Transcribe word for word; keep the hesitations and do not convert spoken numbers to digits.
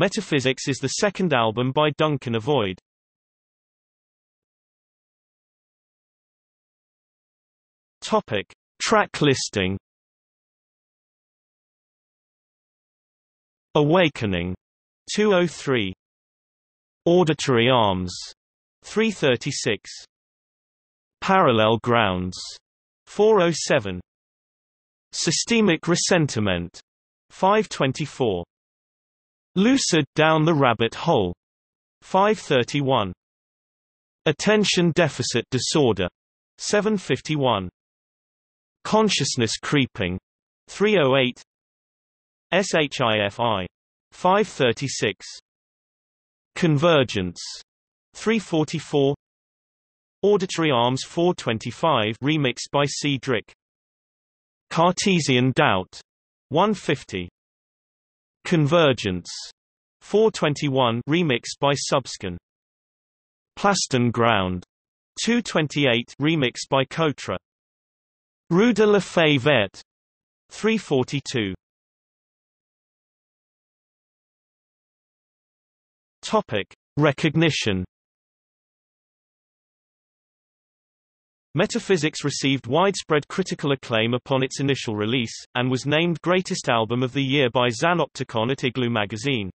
Metaphysics is the second album by Duncan Avoid. Topic: Track listing. Awakening, two oh three. Auditory Arms, three thirty-six. Parallel Grounds, four oh seven. Systemic Resentiment, five twenty-four. Lucid Down the Rabbit Hole, five thirty-one. Attention Deficit Disorder, seven fifty-one. Consciousness Creeping, three oh eight. S H I F I, five thirty-six. Convergence, three forty-four. Auditory Arms, four twenty-five, remixed by Cedric. Cartesian Doubt, one fifty. Convergence, four twenty-one, remixed by Subskin. Plaston Ground, two twenty-eight, remixed by Kotra. Rue de la Fée Verte, three forty-two. Topic: Recognition. Metaphysics received widespread critical acclaim upon its initial release, and was named Greatest Album of the Year by Xanopticon at Igloo Magazine.